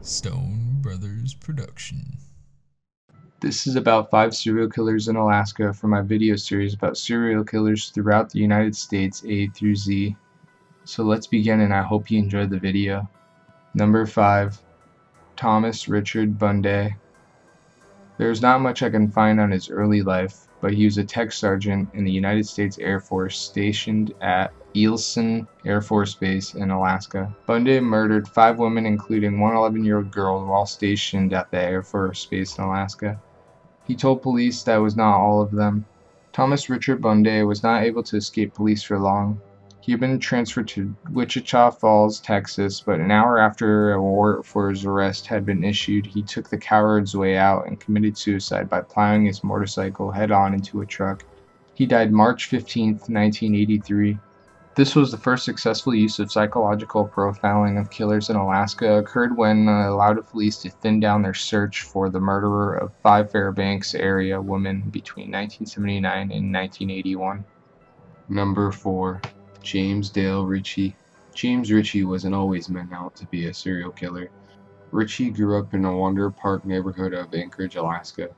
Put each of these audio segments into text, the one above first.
Stone Brothers Production. This is about 5 serial killers in Alaska from my video series about serial killers throughout the United States A through Z. So let's begin, and I hope you enjoyed the video. Number 5, Thomas Richard Bunday. There's not much I can find on his early life, but he was a tech sergeant in the United States Air Force stationed at Eielson Air Force Base in Alaska. Bunday murdered 5 women, including one 11-year-old girl, while stationed at the Air Force Base in Alaska. He told police that it was not all of them. Thomas Richard Bunday was not able to escape police for long. He had been transferred to Wichita Falls, Texas, but an hour after a warrant for his arrest had been issued, he took the coward's way out and committed suicide by plowing his motorcycle head-on into a truck. He died March 15, 1983. This was the first successful use of psychological profiling of killers in Alaska, occurred when allowed police to thin down their search for the murderer of 5 Fairbanks area women between 1979 and 1981. Number 4. James Dale Ritchie. James Ritchie wasn't always meant out to be a serial killer. Ritchie grew up in a Wander Park neighborhood of Anchorage, Alaska.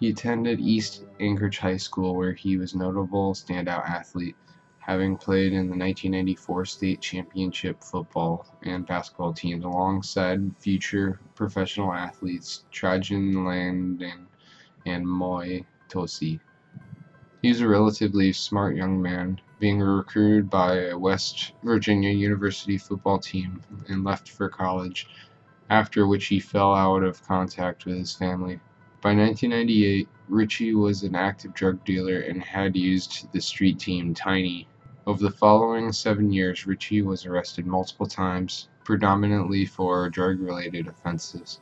He attended East Anchorage High School, where he was a notable standout athlete, having played in the 1994 state championship football and basketball teams alongside future professional athletes Trajan Landen and Moy Tosi. He was a relatively smart young man, being recruited by a West Virginia University football team and left for college, after which he fell out of contact with his family. By 1998, Ritchie was an active drug dealer and had used the street team Tiny. Over the following 7 years, Ritchie was arrested multiple times, predominantly for drug-related offenses.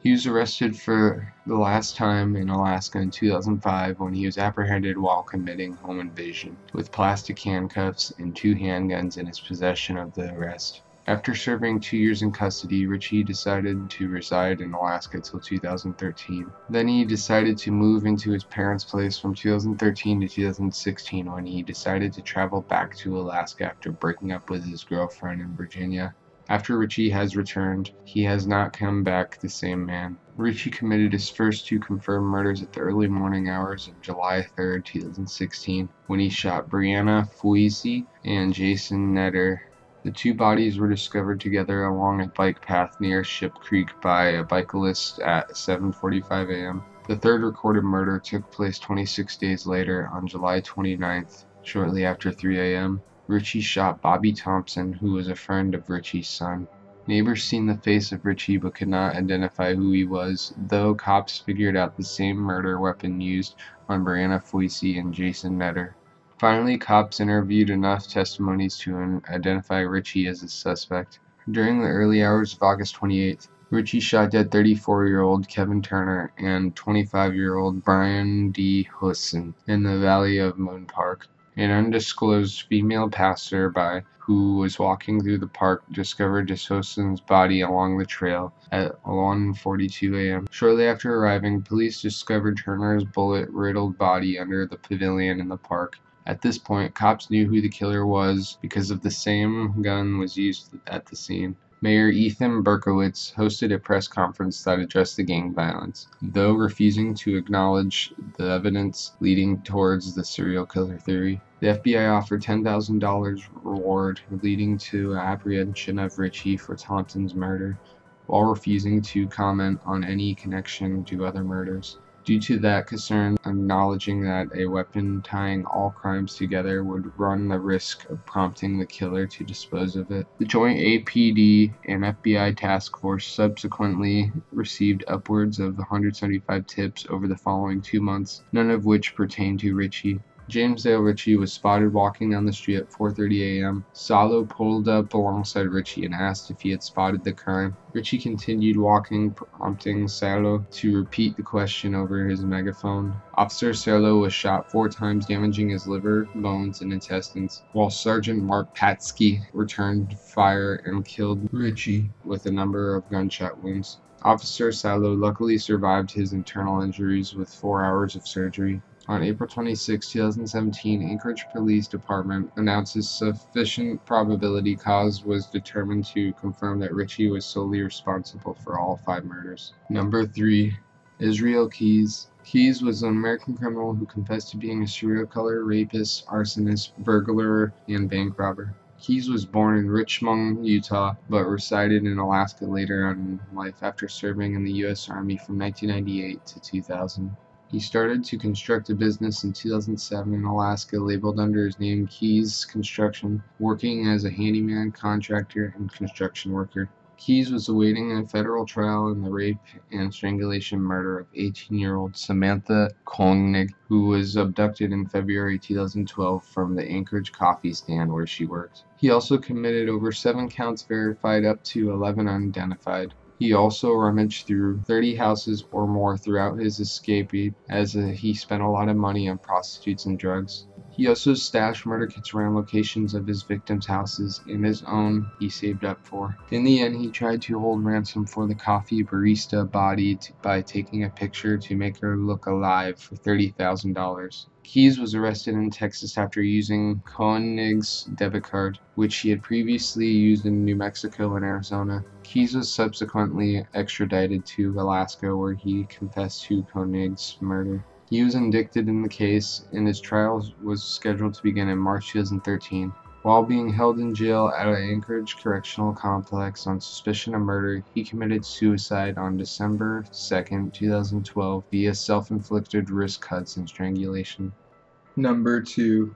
He was arrested for the last time in Alaska in 2005, when he was apprehended while committing home invasion with plastic handcuffs and 2 handguns in his possession of the arrest. After serving 2 years in custody, Ritchie decided to reside in Alaska till 2013. Then he decided to move into his parents' place from 2013 to 2016, when he decided to travel back to Alaska after breaking up with his girlfriend in Virginia. After Ritchie has returned, he has not come back the same man. Ritchie committed his first 2 confirmed murders at the early morning hours of July 3, 2016, when he shot Brianna Foisy and Jason Netter. The 2 bodies were discovered together along a bike path near Ship Creek by a cyclist at 7:45 a.m. The 3rd recorded murder took place 26 days later, on July 29th, shortly after 3 a.m. Ritchie shot Bobby Thompson, who was a friend of Ritchie's son. Neighbors seen the face of Ritchie but could not identify who he was, though cops figured out the same murder weapon used on Brianna Foisy and Jason Netter. Finally, cops interviewed enough testimonies to identify Ritchie as a suspect. During the early hours of August 28th, Ritchie shot dead 34-year-old Kevin Turner and 25-year-old Brian D. Husson in the Valley of Moon Park. An undisclosed female passerby who was walking through the park discovered DeSosa's body along the trail at 1:42 a.m. Shortly after arriving, police discovered Turner's bullet-riddled body under the pavilion in the park. At this point, cops knew who the killer was because of the same gun was used at the scene. Mayor Ethan Berkowitz hosted a press conference that addressed the gang violence, though refusing to acknowledge the evidence leading towards the serial killer theory. The FBI offered $10,000 reward, leading to apprehension of Ritchie for Thompson's murder, while refusing to comment on any connection to other murders. Due to that concern, acknowledging that a weapon tying all crimes together would run the risk of prompting the killer to dispose of it. The joint APD and FBI task force subsequently received upwards of 175 tips over the following 2 months, none of which pertained to Ritchie. James Dale Ritchie was spotted walking down the street at 4:30 a.m. Salo pulled up alongside Ritchie and asked if he had spotted the crime. Ritchie continued walking, prompting Salo to repeat the question over his megaphone. Officer Salo was shot 4 times, damaging his liver, bones, and intestines, while Sergeant Mark Patsky returned fire and killed Ritchie with a number of gunshot wounds. Officer Salo luckily survived his internal injuries with 4 hours of surgery. On April 26, 2017, Anchorage Police Department announces sufficient probability cause was determined to confirm that Ritchie was solely responsible for all 5 murders. Number 3. Israel Keyes. Keyes was an American criminal who confessed to being a serial killer, rapist, arsonist, burglar, and bank robber. Keyes was born in Richmond, Utah, but resided in Alaska later on in life after serving in the U.S. Army from 1998 to 2000. He started to construct a business in 2007 in Alaska labeled under his name Keyes Construction, working as a handyman, contractor, and construction worker. Keyes was awaiting a federal trial in the rape and strangulation murder of 18-year-old Samantha Koenig, who was abducted in February 2012 from the Anchorage coffee stand where she worked. He also committed over 7 counts verified up to 11 unidentified. He also rummaged through 30 houses or more throughout his escape as he spent a lot of money on prostitutes and drugs. He also stashed murder kits around locations of his victims' houses and his own he saved up for. In the end, he tried to hold ransom for the coffee barista body by taking a picture to make her look alive for $30,000. Keyes was arrested in Texas after using Koenig's debit card, which he had previously used in New Mexico and Arizona. Keyes was subsequently extradited to Alaska, where he confessed to Koenig's murder. He was indicted in the case, and his trial was scheduled to begin in March 2013. While being held in jail at Anchorage Correctional Complex on suspicion of murder, he committed suicide on December 2, 2012 via self-inflicted wrist cuts and strangulation. Number 2.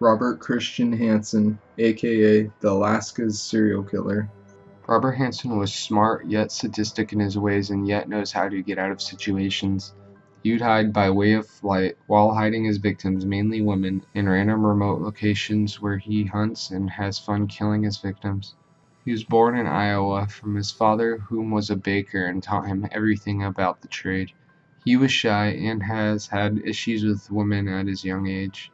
Robert Christian Hansen, aka the Alaska's serial killer. Robert Hansen was smart yet sadistic in his ways and yet knows how to get out of situations. He would hide by way of flight while hiding his victims, mainly women, in random remote locations where he hunts and has fun killing his victims. He was born in Iowa from his father, whom was a baker, and taught him everything about the trade. He was shy and has had issues with women at his young age.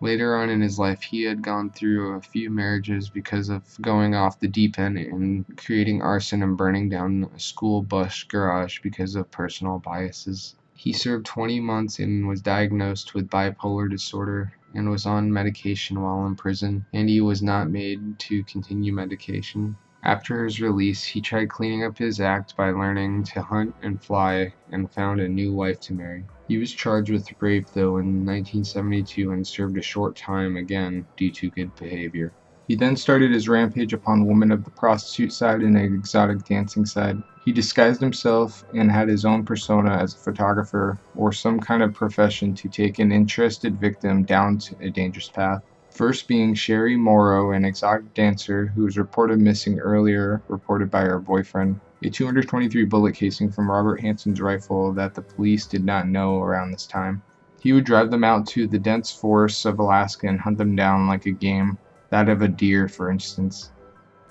Later on in his life, he had gone through a few marriages because of going off the deep end and creating arson and burning down a school bus garage because of personal biases. He served 20 months and was diagnosed with bipolar disorder and was on medication while in prison, and he was not made to continue medication. After his release, he tried cleaning up his act by learning to hunt and fly and found a new wife to marry. He was charged with rape, though, in 1972 and served a short time again due to good behavior. He then started his rampage upon women of the prostitute side and the exotic dancing side. He disguised himself and had his own persona as a photographer or some kind of profession to take an interested victim down a dangerous path. First being Sherry Morrow, an exotic dancer who was reported missing earlier, reported by her boyfriend. A 223 bullet casing from Robert Hansen's rifle that the police did not know around this time. He would drive them out to the dense forests of Alaska and hunt them down like a game. That of a deer, for instance.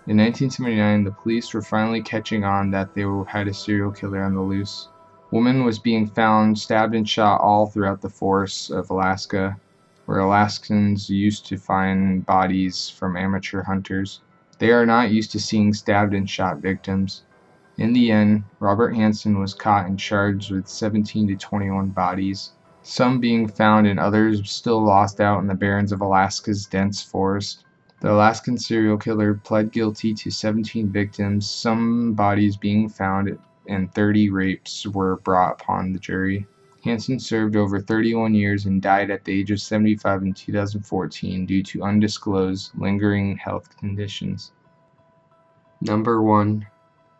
In 1979, the police were finally catching on that they had a serial killer on the loose. Woman was being found stabbed and shot all throughout the forests of Alaska, where Alaskans used to find bodies from amateur hunters. They are not used to seeing stabbed and shot victims. In the end, Robert Hansen was caught and charged with 17 to 21 bodies, some being found and others still lost out in the barrens of Alaska's dense forest. The Alaskan serial killer pled guilty to 17 victims, some bodies being found, and 30 rapes were brought upon the jury. Hansen served over 31 years and died at the age of 75 in 2014 due to undisclosed lingering health conditions. Number 1.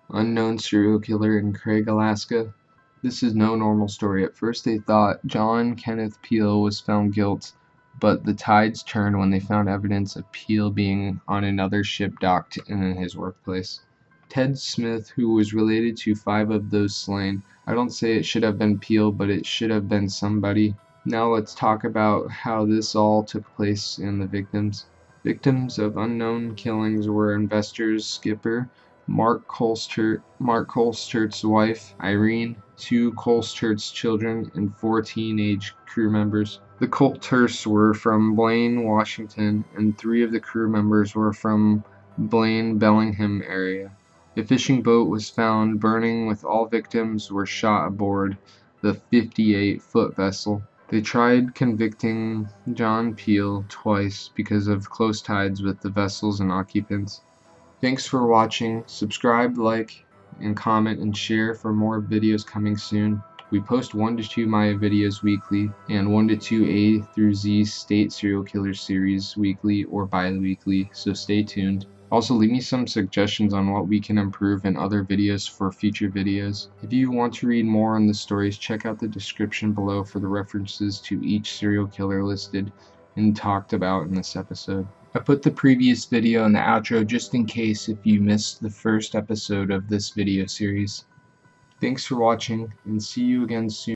Unknown serial killer in Craig, Alaska. This is no normal story. At first they thought John Kenneth Peel was found guilty, but the tides turned when they found evidence of Peel being on another ship docked in his workplace. Ted Smith, who was related to 5 of those slain, I don't say it should have been Peel, but it should have been somebody. Now let's talk about how this all took place and the victims. Victims of unknown killings were investors skipper Mark Colster's wife, Irene, 2 Colster's children, and 4 teenage crew members. The Colsters were from Blaine, Washington, and 3 of the crew members were from Blaine, Bellingham area. A fishing boat was found burning with all victims were shot aboard the 58-foot vessel. They tried convicting John Peel twice because of close ties with the vessels and occupants. Thanks for watching. Subscribe, like, and comment and share for more videos coming soon. We post 1 to 2 Maya videos weekly and 1 to 2 A through Z state serial killer series weekly or bi-weekly, so stay tuned. Also, leave me some suggestions on what we can improve in other videos for future videos. If you want to read more on the stories, check out the description below for the references to each serial killer listed and talked about in this episode. I put the previous video in the outro just in case if you missed the first episode of this video series. Thanks for watching, and see you again soon.